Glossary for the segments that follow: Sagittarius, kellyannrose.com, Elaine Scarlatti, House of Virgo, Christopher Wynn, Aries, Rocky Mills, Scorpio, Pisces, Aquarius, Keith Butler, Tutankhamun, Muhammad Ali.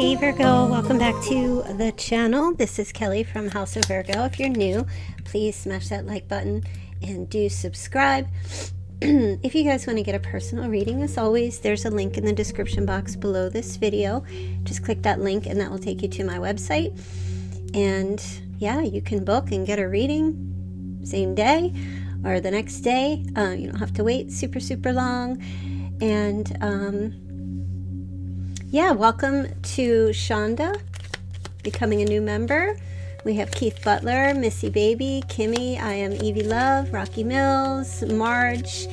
Hey Virgo, welcome back to the channel. This is Kelly from House of Virgo. If you're new, please smash that like button and do subscribe. If you guys want to get a personal reading, as always, there's a link in the description box below this video. Just click that link and that will take you to my website. And yeah, you can book and get a reading same day or the next day. You don't have to wait super long. And yeah, welcome to Shonda, becoming a new member. We have Keith Butler, Missy Baby, Kimmy, I Am Evie Love, Rocky Mills, Marge,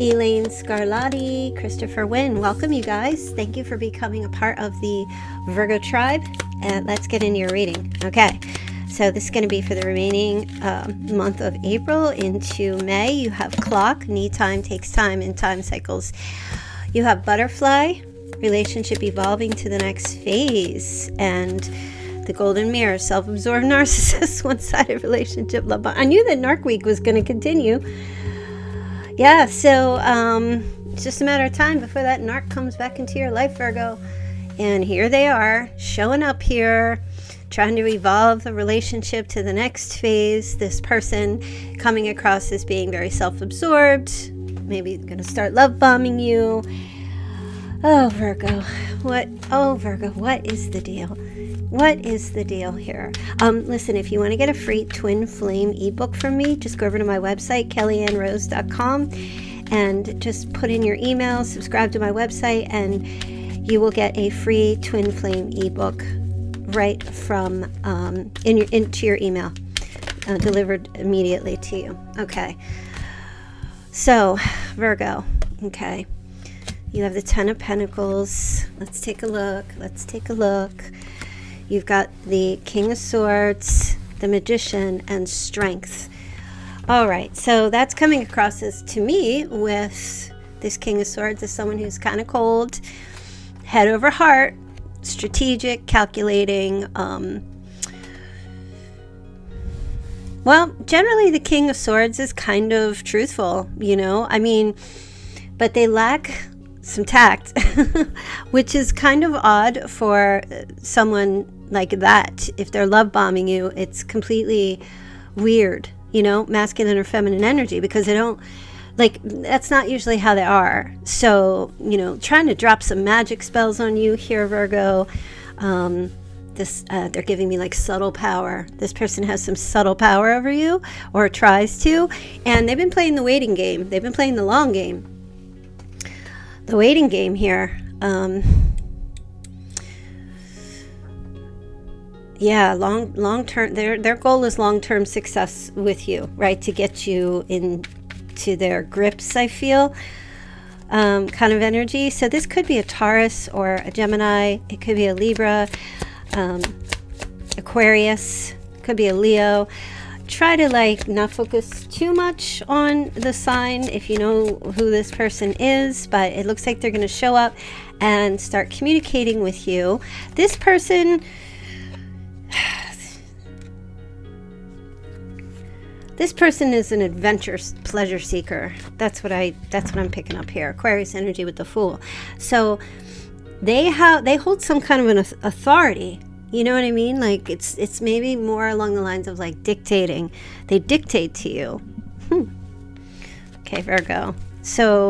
Elaine Scarlatti, Christopher Wynn. Welcome, you guys. Thank you for becoming a part of the Virgo tribe. And let's get into your reading. Okay, so this is going to be for the remaining month of April into May. You have clock, need time, takes time, and time cycles. You have butterfly, relationship evolving to the next phase, and the golden mirror, self-absorbed narcissist, one-sided relationship love. I knew that narc week was going to continue. Yeah, so it's just a matter of time before that narc comes back into your life, Virgo. And here they are, showing up here, trying to evolve the relationship to the next phase. This person coming across as being very self-absorbed, maybe going to start love bombing you. Oh, Virgo, what? Oh, Virgo, what is the deal? What is the deal here? Listen, if you want to get a free Twin Flame ebook from me, just go over to my website, kellyannrose.com, and just put in your email, subscribe to my website, and you will get a free Twin Flame ebook right from into your email, delivered immediately to you. Okay. So, Virgo, okay. You have the Ten of Pentacles. Let's take a look. Let's take a look. You've got the King of Swords, the Magician, and Strength. All right, so that's coming across as, to me, with this King of Swords as someone who's kind of cold, head over heart, strategic, calculating. Well, generally the King of Swords is kind of truthful, you know? I mean, but they lack some tact, which is kind of odd for someone like that. If they're love bombing you, it's completely weird, you know, masculine or feminine energy, because they don't, like, that's not usually how they are. So, you know, trying to drop some magic spells on you here, Virgo. They're giving me like subtle power. This person has some subtle power over you, or tries to, and they've been playing the waiting game. They've been playing the long game. The waiting game here. Yeah, long-term, their goal is long-term success with you, right? To get you into their grips, I feel, kind of energy. So this could be a Taurus or a Gemini. It could be a Libra, Aquarius, could be a Leo. Try to, like, not focus too much on the sign if you know who this person is, but it looks like they're going to show up and start communicating with you. This person, is an adventure pleasure seeker. That's what I'm picking up here. Aquarius energy with the Fool. So they hold some kind of an authority. You know what I mean? Like, it's maybe more along the lines of, like, dictating. They dictate to you. Okay, Virgo. So,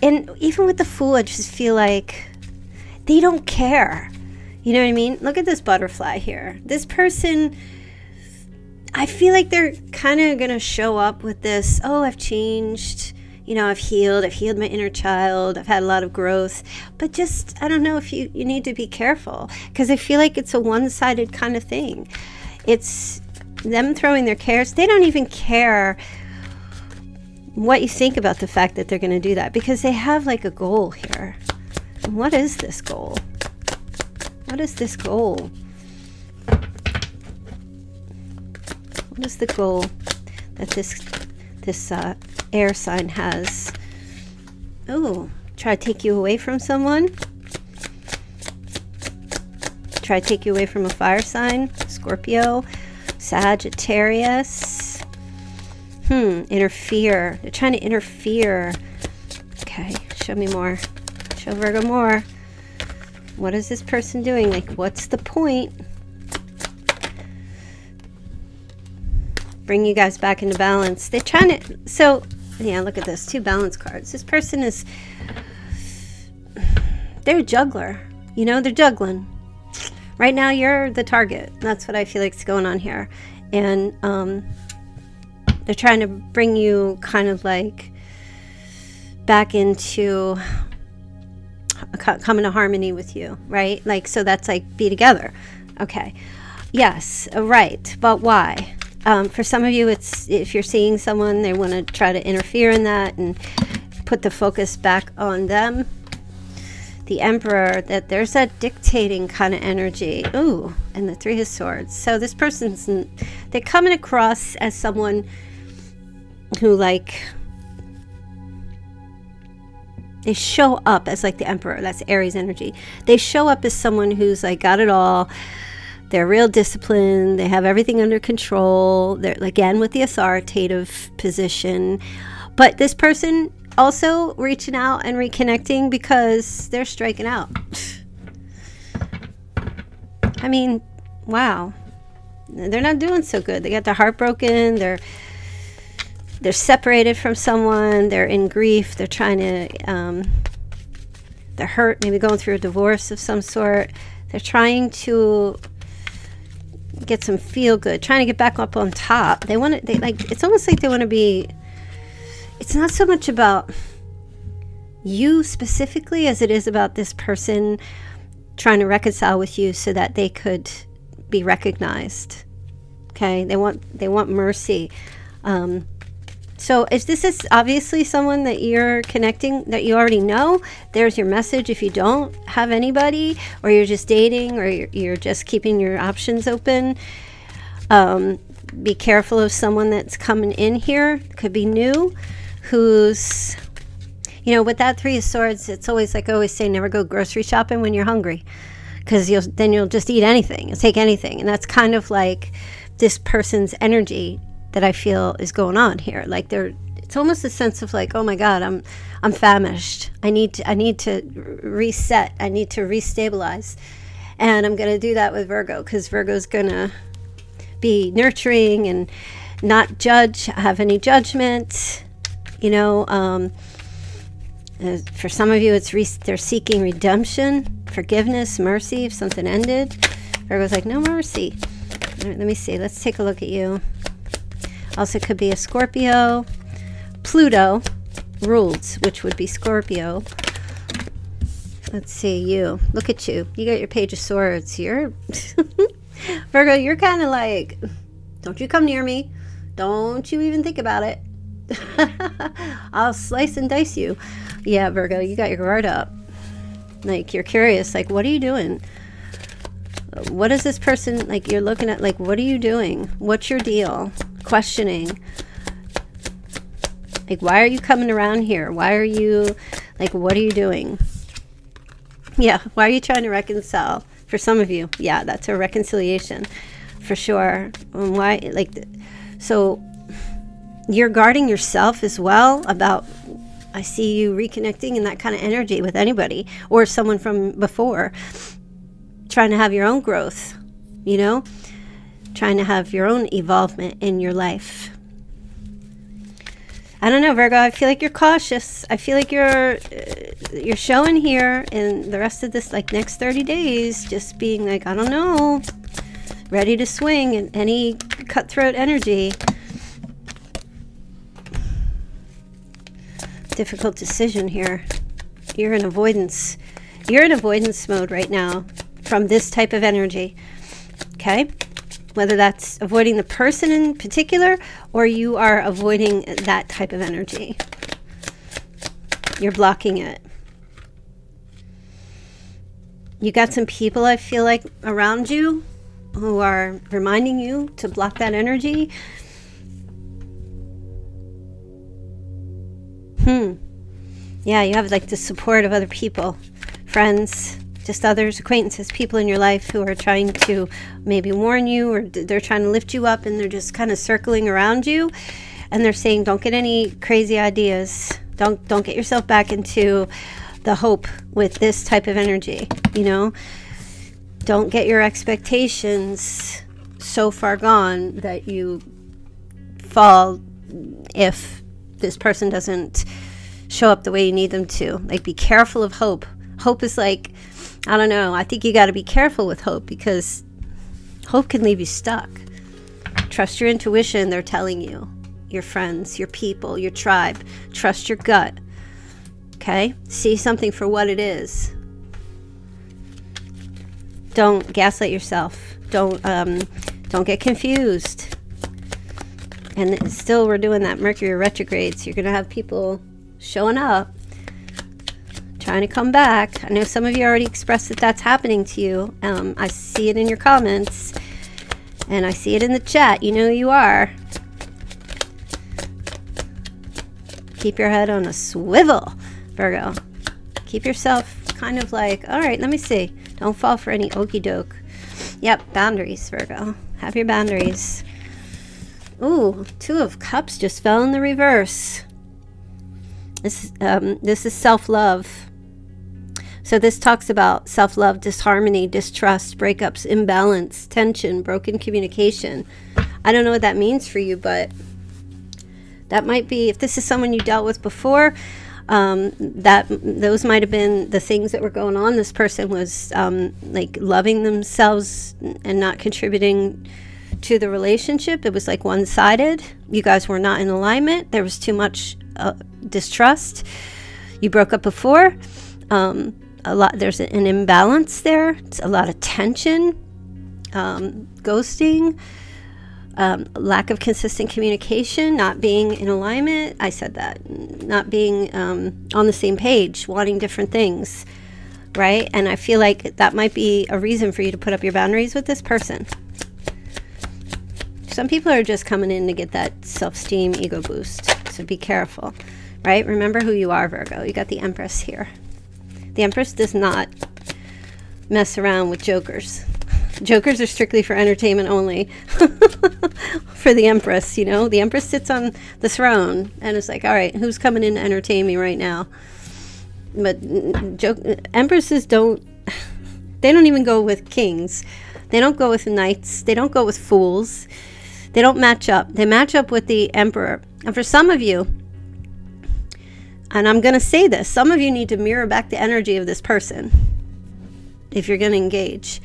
and even with the Fool, I just feel like they don't care. You know what I mean? Look at this butterfly here. This person, I feel like they're kind of going to show up with this, oh, I've changed. You know, I've healed my inner child, I've had a lot of growth, but just, I don't know if you need to be careful, because I feel like it's a one-sided kind of thing. It's them throwing their cares. They don't even care what you think about the fact that they're going to do that, because they have, like, a goal here. And what is this goal? What is this goal? What is the goal that this air sign has? Oh, try to take you away from someone. Try to take you away from a fire sign, Scorpio, Sagittarius. Interfere. They're trying to interfere. Okay, show me more. Show Virgo more. What is this person doing? Like, what's the point? Bring you guys back into balance. They're trying to, so yeah, look at this, two balance cards. This person is, they're a juggler, you know, they're juggling. Right now you're the target. That's what I feel like's going on here. And they're trying to bring you kind of like back into coming to harmony with you, right? Like, so that's like be together. Okay. Yes, right. But why? For some of you, it's if you're seeing someone, they want to try to interfere in that and put the focus back on them. The Emperor, that there's that dictating kind of energy. Ooh, and the Three of Swords. So this person's, they're coming across as someone who like, they show up as like the Emperor. That's Aries energy. They show up as someone who's like got it all. They're real disciplined. They have everything under control. They're again with the authoritative position. But this person also reaching out and reconnecting because they're striking out. I mean, wow. They're not doing so good. They got their heart broken. They're separated from someone. They're in grief. They're trying to, they're hurt, maybe going through a divorce of some sort. They're trying to get some feel good, trying to get back up on top. They want to, they like, it's almost like they want to be, it's not so much about you specifically as it is about this person trying to reconcile with you so that they could be recognized. Okay. They want mercy. So if this is obviously someone that you're connecting, that you already know, there's your message. If you don't have anybody, or you're just dating, or you're just keeping your options open, be careful of someone that's coming in here. Could be new, who's, you know, with that Three of Swords, it's always like I always say, never go grocery shopping when you're hungry, because then you'll just eat anything, you'll take anything. And that's kind of like this person's energy that I feel is going on here. Like it's almost a sense of like, oh my God, I'm famished. I need to reset. I need to restabilize. And I'm going to do that with Virgo, because Virgo's going to be nurturing and not judge, have any judgment. You know, for some of you, it's they're seeking redemption, forgiveness, mercy. If something ended, Virgo's like, no mercy. All right, let me see. Let's take a look at you. Also could be a Scorpio. Pluto ruled, which would be Scorpio. Let's see you. Look at you. You got your Page of Swords. You're Virgo, you're kind of like, don't you come near me. Don't you even think about it. I'll slice and dice you. Yeah, Virgo, you got your guard up. Like, you're curious. Like, what are you doing? What is this person, like, you're looking at, like, what are you doing? What's your deal? Questioning, like, why are you coming around here? Why are you, like, what are you doing? Yeah, why are you trying to reconcile? For some of you, yeah, that's a reconciliation for sure. And why, like, so you're guarding yourself as well about, I see you reconnecting in that kind of energy with anybody or someone from before, trying to have your own growth, you know, trying to have your own involvement in your life. I don't know, Virgo, I feel like you're cautious. I feel like you're showing here in the rest of this, like, next 30 days, just being like, I don't know, ready to swing in any cutthroat energy. Difficult decision here. You're in avoidance. You're in avoidance mode right now from this type of energy. Okay? Whether that's avoiding the person in particular, or you are avoiding that type of energy. You're blocking it. You got some people, I feel like, around you who are reminding you to block that energy. Yeah, you have like the support of other people, friends, just others, acquaintances, people in your life who are trying to maybe warn you, or they're trying to lift you up, and they're just kind of circling around you, and they're saying, don't get any crazy ideas. Don't get yourself back into the hope with this type of energy, you know? Don't get your expectations so far gone that you fall if this person doesn't show up the way you need them to. Like, be careful of hope. Hope is like, I don't know, I think you got to be careful with hope, because hope can leave you stuck. Trust your intuition, they're telling you, your friends, your people, your tribe. Trust your gut, okay? See something for what it is. Don't gaslight yourself. Don't get confused. And still, we're doing that Mercury retrograde, so you're going to have people showing up, trying to come back. I know some of you already expressed that that's happening to you. I see it in your comments, and I see it in the chat. You know you are. Keep your head on a swivel, Virgo. Keep yourself kind of like, all right, let me see. Don't fall for any okey-doke. Yep, boundaries, Virgo. Have your boundaries. Ooh, Two of Cups just fell in the reverse. This is self-love. So this talks about self-love, disharmony, distrust, breakups, imbalance, tension, broken communication. I don't know what that means for you, but that might be, if this is someone you dealt with before, those might have been the things that were going on. This person was like loving themselves and not contributing to the relationship. It was like one-sided. You guys were not in alignment. There was too much distrust. You broke up before. There's an imbalance there. It's a lot of tension, ghosting, lack of consistent communication, not being in alignment. I said that. Not being on the same page, wanting different things, right? And I feel like that might be a reason for you to put up your boundaries with this person. Some people are just coming in to get that self-esteem ego boost, so be careful, right? Remember who you are, Virgo. You got the Empress here. The Empress does not mess around with jokers. Jokers are strictly for entertainment only. For the Empress, you know, the Empress sits on the throne and is like, all right, who's coming in to entertain me right now? But empresses don't, they don't even go with kings. They don't go with knights. They don't go with fools. They don't match up. They match up with the Emperor. And for some of you, and I'm going to say this, some of you need to mirror back the energy of this person if you're going to engage.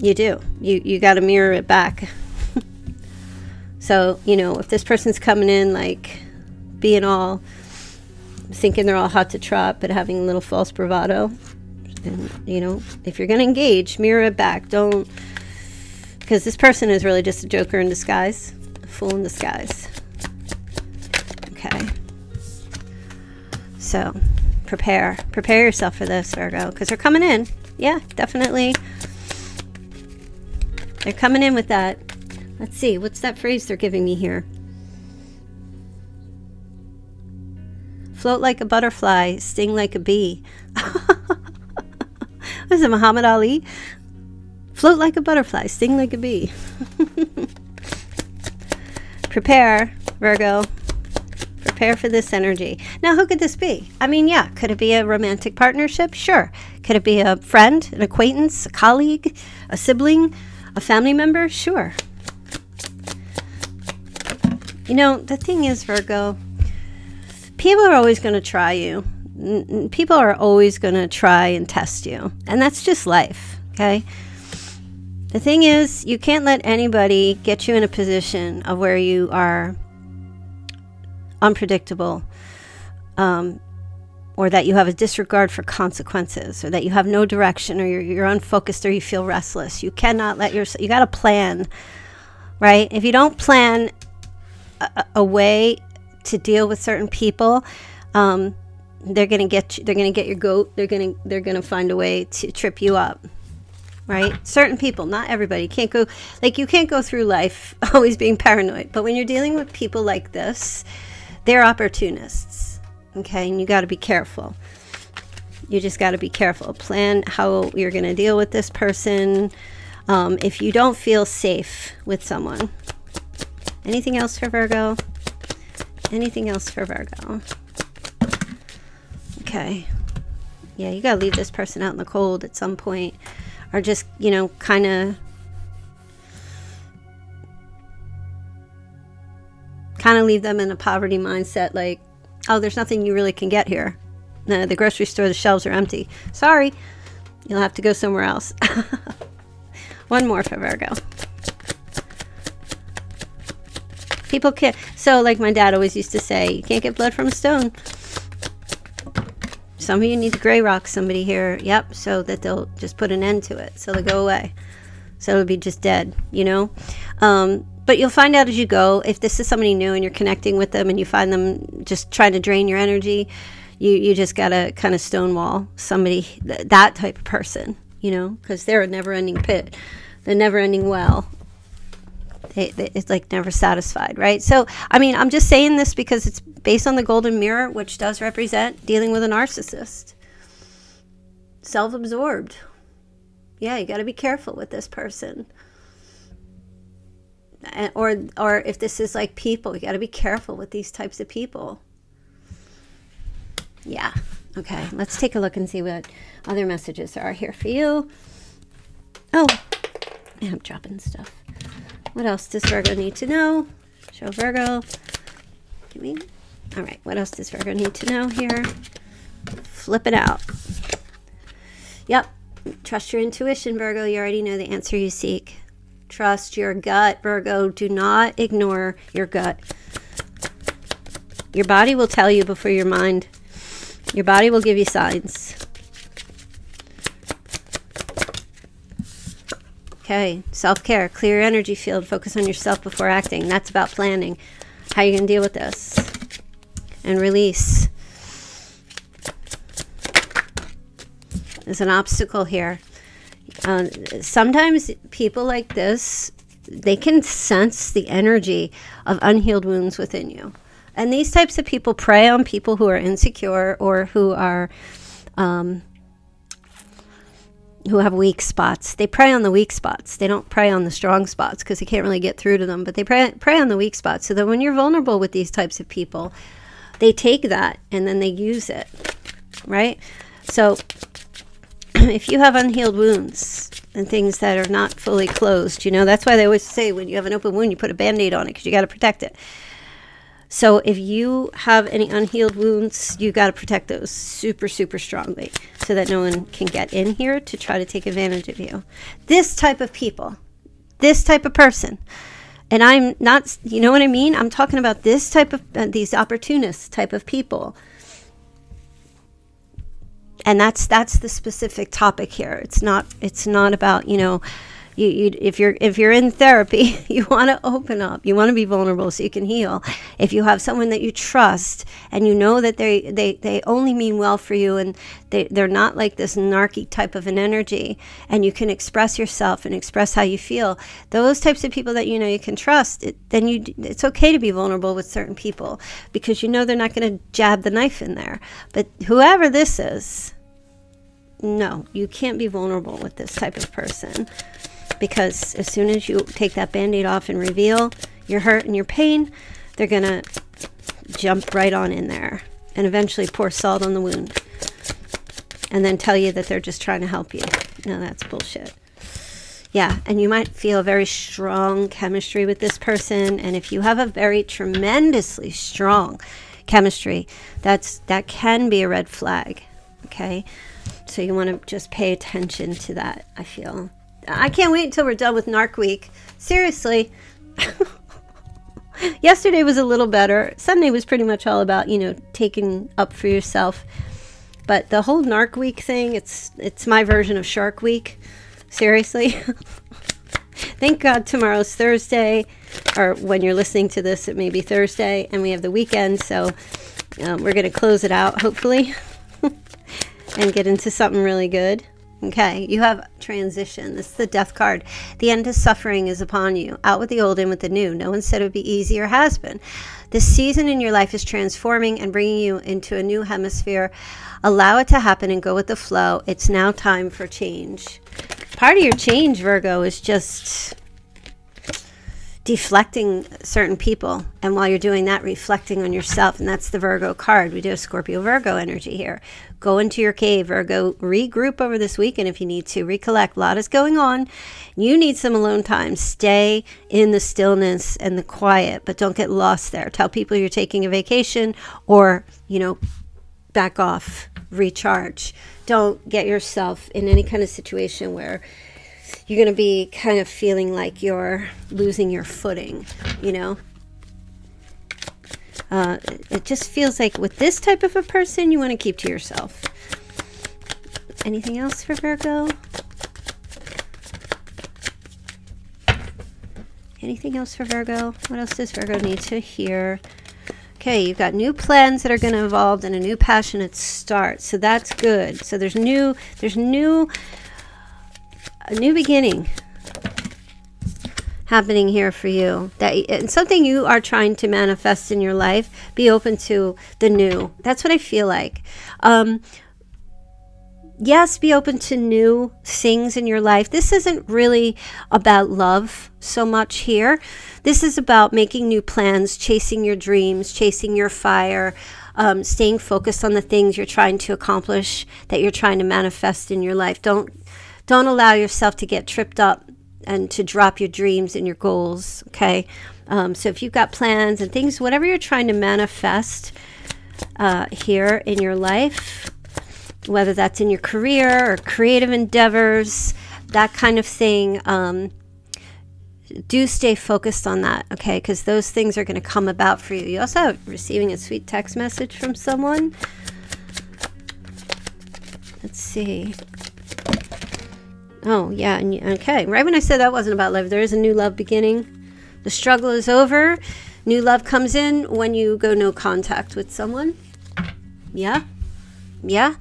You do. You got to mirror it back. So, you know, if this person's coming in like being all, thinking they're all hot to trot, but having a little false bravado, and, you know, if you're going to engage, mirror it back. Don't, because this person is really just a joker in disguise, a fool in disguise. Okay. So prepare. Prepare yourself for this, Virgo, because they're coming in. Yeah, definitely. They're coming in with that. Let's see. What's that phrase they're giving me here? Float like a butterfly, sting like a bee. Was it Muhammad Ali? Float like a butterfly, sting like a bee. Prepare, Virgo. Prepare for this energy. Now, who could this be? I mean, yeah, could it be a romantic partnership? Sure. Could it be a friend, an acquaintance, a colleague, a sibling, a family member? Sure. You know, the thing is, Virgo, people are always going to try you. People are always going to try and test you. And that's just life, okay? The thing is, you can't let anybody get you in a position of where you are unpredictable, or that you have a disregard for consequences, or that you have no direction, or you're unfocused, or you feel restless. You cannot let yourself... You got to plan, right? If you don't plan a way to deal with certain people... they're gonna get you, they're gonna get your goat, they're gonna find a way to trip you up, right? Certain people, not everybody. Can't go, like, you can't go through life always being paranoid, but when you're dealing with people like this, they're opportunists, okay? And you got to be careful. You just got to be careful. Plan how you're gonna deal with this person. If you don't feel safe with someone. Anything else for Virgo? Anything else for Virgo? Okay, Yeah, you gotta leave this person out in the cold at some point, or just, you know, kind of leave them in a poverty mindset, like, oh, there's nothing you really can get here. No, the grocery store, the shelves are empty. Sorry, you'll have to go somewhere else. One more for Virgo. People can't, so like my dad always used to say, you can't get blood from a stone. Some of you need to gray rock somebody here, yep, so that they'll just put an end to it, so they'll go away, so it'll be just dead, you know. But you'll find out as you go, if this is somebody new and you're connecting with them and you find them just trying to drain your energy, you just gotta kind of stonewall somebody, that type of person, you know, because they're a never-ending pit, the never-ending well. It's like never satisfied, right? So, I mean, I'm just saying this because it's based on the golden mirror, which does represent dealing with a narcissist. Self-absorbed. Yeah, you gotta be careful with this person. Or if this is like people, you got to be careful with these types of people. Yeah. Okay. Let's take a look and see what other messages are here for you. Oh, and I'm dropping stuff. What else does Virgo need to know? Show Virgo. Give me. All right. What else does Virgo need to know here? Flip it out. Yep. Trust your intuition, Virgo. You already know the answer you seek. Trust your gut, Virgo. Do not ignore your gut. Your body will tell you before your mind. Your body will give you signs. Okay, self-care, clear energy field, focus on yourself before acting. That's about planning. How you gonna deal with this? And release. There's an obstacle here. Sometimes people like this, they can sense the energy of unhealed wounds within you. And these types of people prey on people who are insecure or who are, who have weak spots. They prey on the weak spots. They don't prey on the strong spots because they can't really get through to them, but they prey on the weak spots. So that when you're vulnerable with these types of people, they take that and then they use it, right? So if you have unhealed wounds and things that are not fully closed, you know, that's why they always say when you have an open wound, you put a Band-Aid on it because you got to protect it. So if you have any unhealed wounds, you got to protect those super, super strongly so that no one can get in here to try to take advantage of you. This type of people, this type of person, and I'm not, you know what I mean? I'm talking about this type of, these opportunist type of people. And that's the specific topic here. It's not about, you know, if you're in therapy, you want to open up, you want to be vulnerable so you can heal. If you have someone that you trust and you know that they only mean well for you and they're not like this narky type of an energy, and you can express yourself and express how you feel, those types of people that you know you can trust, it's okay to be vulnerable with certain people because you know they're not going to jab the knife in there. But whoever this is, no, you can't be vulnerable with this type of person, because as soon as you take that Band-Aid off and reveal your hurt and your pain, they're gonna jump right on in there and eventually pour salt on the wound and then tell you that they're just trying to help you. No, that's bullshit. Yeah, and you might feel very strong chemistry with this person, and if you have a very tremendously strong chemistry, that can be a red flag, okay? So you want to just pay attention to that, I feel. I can't wait until we're done with Narc Week. Seriously. Yesterday was a little better. Sunday was pretty much all about, you know, taking up for yourself. But the whole Narc Week thing, it's my version of Shark Week. Seriously. Thank God tomorrow's Thursday. Or when you're listening to this, it may be Thursday. And we have the weekend, so we're going to close it out, hopefully. And get into something really good. Okay, you have transition. This is the death card. The end of suffering is upon you. Out with the old, in with the new. No one said it would be easy or has been. This season in your life is transforming and bringing you into a new hemisphere. Allow it to happen and go with the flow. It's now time for change. Part of your change, Virgo, is just deflecting certain people, and while you're doing that, reflecting on yourself. And that's the Virgo card. We do a Scorpio Virgo energy here. Go into your cave, Virgo. Regroup over this weekend if you need to. Recollect. A lot is going on. You need some alone time. Stay in the stillness and the quiet, but don't get lost there. Tell people you're taking a vacation, or, you know, back off, recharge. Don't get yourself in any kind of situation where you're going to be kind of feeling like you're losing your footing, you know. It just feels like with this type of a person, you want to keep to yourself. Anything else for Virgo? Anything else for Virgo? What else does Virgo need to hear? Okay, you've got new plans that are going to evolve and a new passionate start. So that's good. So there's a new beginning happening here for you, that and something you are trying to manifest in your life. Be open to the new. That's what I feel like. Yes, be open to new things in your life. This isn't really about love so much here. This is about making new plans, chasing your dreams, chasing your fire, staying focused on the things you're trying to accomplish, that you're trying to manifest in your life. Don't allow yourself to get tripped up and to drop your dreams and your goals, okay? So if you've got plans and things, whatever you're trying to manifest here in your life, whether that's in your career or creative endeavors, that kind of thing, do stay focused on that, okay? Because those things are going to come about for you. You also are receiving a sweet text message from someone. Let's see. Oh, yeah. And okay. Right when I said that wasn't about love, there is a new love beginning. The struggle is over. New love comes in when you go no contact with someone. Yeah. Yeah.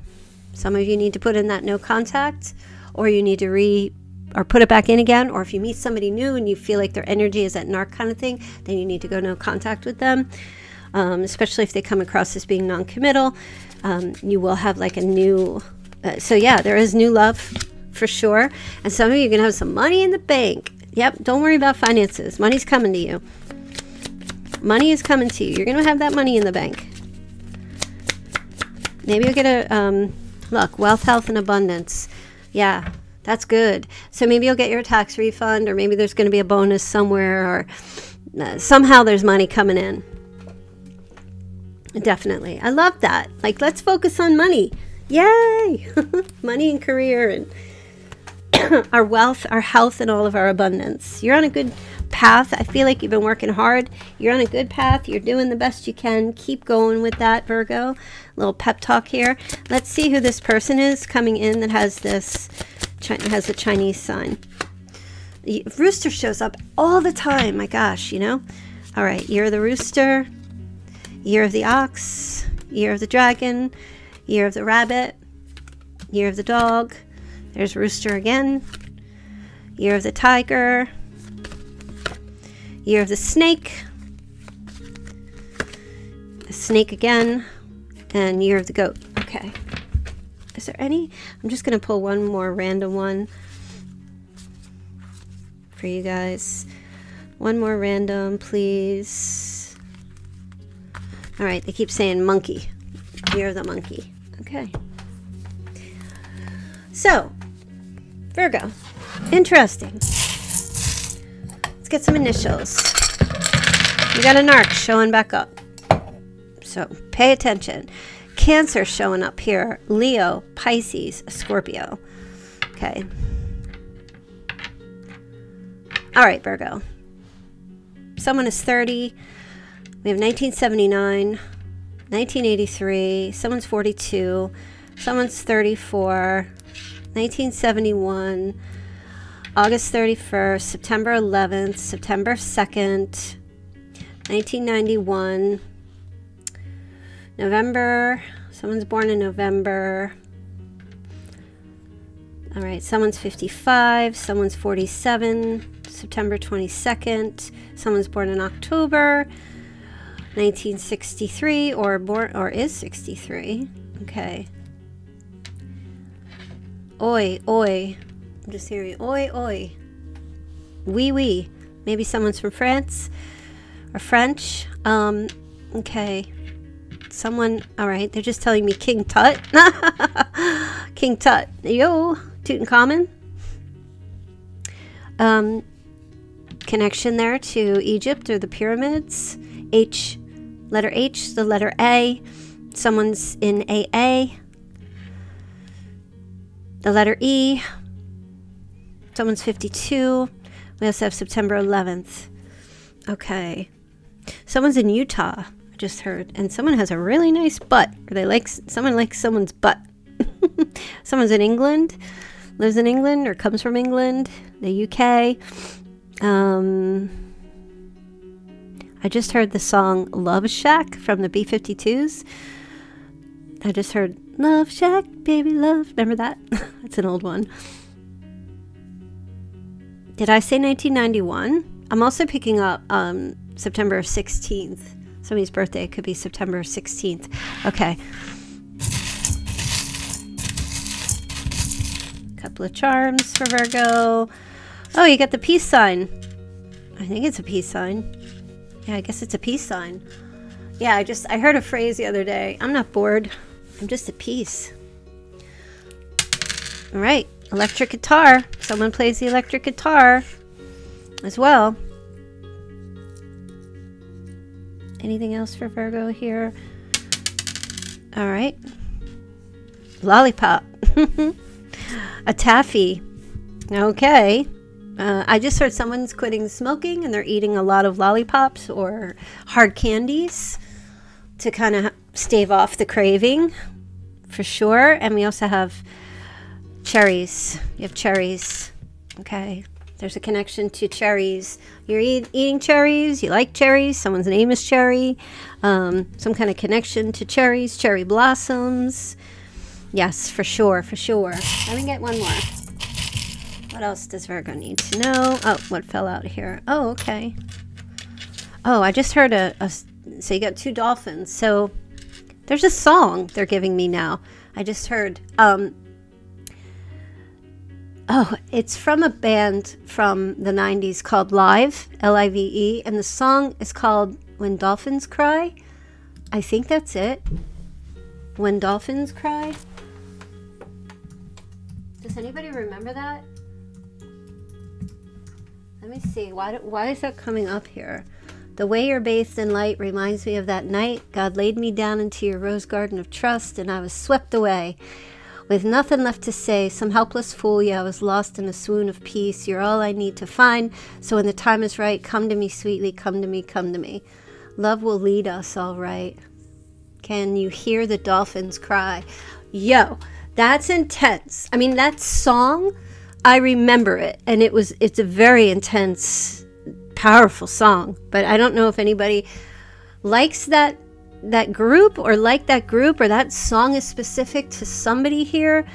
Some of you need to put in that no contact, or you need to put it back in again. Or if you meet somebody new and you feel like their energy is at narc kind of thing, then you need to go no contact with them. Especially if they come across as being non-committal, you will have like a new, so yeah, there is new love. For sure. And some of you are gonna have some money in the bank. Yep, don't worry about finances. Money's coming to you. Money is coming to you. You're gonna have that money in the bank. Maybe you'll get a look, wealth, health, and abundance. Yeah, that's good. So maybe you'll get your tax refund, or maybe there's gonna be a bonus somewhere, or somehow there's money coming in. Definitely. I love that. Like, let's focus on money. Yay. Money and career and our wealth, our health, and all of our abundance. You're on a good path. I feel like you've been working hard. You're on a good path. You're doing the best you can. Keep going with that, Virgo. Little pep talk here. Let's see who this person is coming in that has this, has a Chinese sign. Rooster shows up all the time. My gosh, you know. All right, year of the rooster, year of the ox, year of the dragon, year of the rabbit, year of the dog. There's rooster again. Year of the tiger. Year of the snake. The snake again. And year of the goat. Okay. Is there any? I'm just going to pull one more random one for you guys. One more random, please. All right. They keep saying monkey. Year of the monkey. Okay. So, Virgo, interesting. Let's get some initials. You got a narc showing back up, so pay attention. Cancer showing up here, Leo, Pisces, Scorpio. Okay. All right, Virgo. Someone is 30. We have 1979, 1983. Someone's 42. Someone's 34. 1971, August 31st, September 11th, September 2nd, 1991, November, someone's born in November. All right, someone's 55, someone's 47, September 22nd, someone's born in October, 1963, or is 63, okay. Oi, oi. I'm just hearing oi, oi. Wee, wee. Maybe someone's from France or French. Okay. Someone, all right, they're just telling me King Tut. King Tut. Yo, Tutankhamun. Connection there to Egypt or the pyramids. H, letter H, the letter A. Someone's in AA. The letter E. Someone's 52. We also have September 11th. Okay. Someone's in Utah, I just heard. And someone has a really nice butt. Or they like, someone likes someone's butt. Someone's in England. Lives in England or comes from England. The UK. I just heard the song Love Shack from the B-52s. I just heard Love Shack, baby love. Remember that? It's an old one. Did I say 1991? I'm also picking up September 16th. Somebody's birthday could be September 16th. Okay. A couple of charms for Virgo. Oh, you got the peace sign. I think it's a peace sign. Yeah, I guess it's a peace sign. Yeah, I heard a phrase the other day. I'm not bored. I'm just at peace. All right. Electric guitar. Someone plays the electric guitar as well. Anything else for Virgo here? All right. Lollipop. A taffy. Okay. I just heard someone's quitting smoking and they're eating a lot of lollipops or hard candies to kind of stave off the craving, for sure. And we also have cherries. You have cherries. Okay. There's a connection to cherries. You're eating cherries. You like cherries. Someone's name is Cherry. Some kind of connection to cherries, cherry blossoms. Yes, for sure, for sure. Let me get one more. What else does Virgo need to know? Oh, what fell out here? Oh, okay. Oh, I just heard so you got two dolphins. So there's a song they're giving me now. I just heard, oh, it's from a band from the 90s called Live, L-I-V-E. And the song is called When Dolphins Cry. I think that's it. When Dolphins Cry. Does anybody remember that? Let me see. Why is that coming up here? The way you're bathed in light reminds me of that night. God laid me down into your rose garden of trust, and I was swept away. With nothing left to say, some helpless fool, yeah, I was lost in a swoon of peace. You're all I need to find. So when the time is right, come to me sweetly, come to me, come to me. Love will lead us, all right. Can you hear the dolphins cry? Yo, that's intense. I mean, that song... I remember it, and it's a very intense, powerful song, but I don't know if anybody likes that group or that song is specific to somebody here.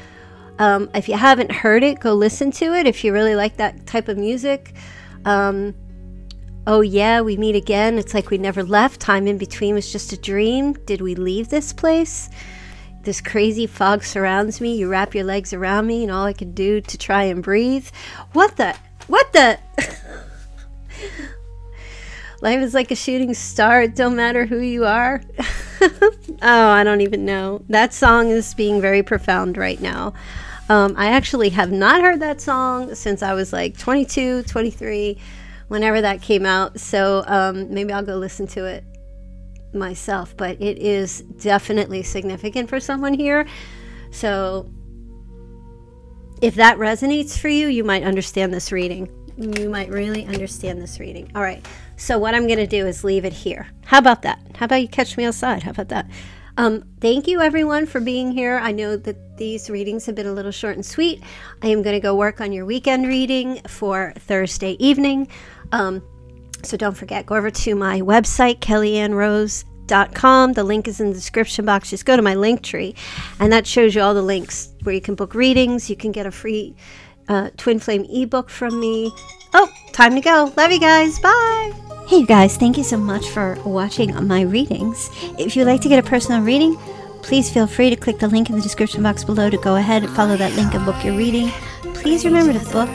If you haven't heard it, go listen to it if you really like that type of music. Oh yeah, we meet again. It's like we never left. Time in between was just a dream. Did we leave this place? This crazy fog surrounds me. You wrap your legs around me, and all I could do to try and breathe. What the? Life is like a shooting star. It don't matter who you are. Oh, I don't even know. That song is being very profound right now. I actually have not heard that song since I was like 22, 23, whenever that came out. So maybe I'll go listen to it myself, but it is definitely significant for someone here. So if that resonates for you, you might understand this reading. You might really understand this reading. All right. So what I'm going to do is leave it here. How about that? How about you catch me outside? How about that? Thank you everyone for being here. I know that these readings have been a little short and sweet. I am going to go work on your weekend reading for Thursday evening. So don't forget, go over to my website, kellyannrose.com. The link is in the description box. Just go to my link tree, and that shows you all the links where you can book readings. You can get a free Twin Flame ebook from me. Oh, time to go. Love you guys. Bye. Hey, you guys. Thank you so much for watching my readings. If you'd like to get a personal reading, please feel free to click the link in the description box below to go ahead and follow that link and book your reading. Please remember to book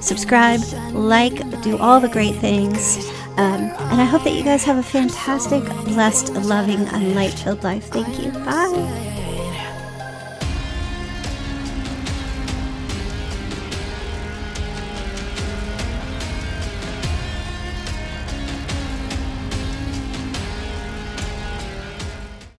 subscribe, like, do all the great things. And I hope that you guys have a fantastic, blessed, loving, and light-filled life. Thank you. Bye.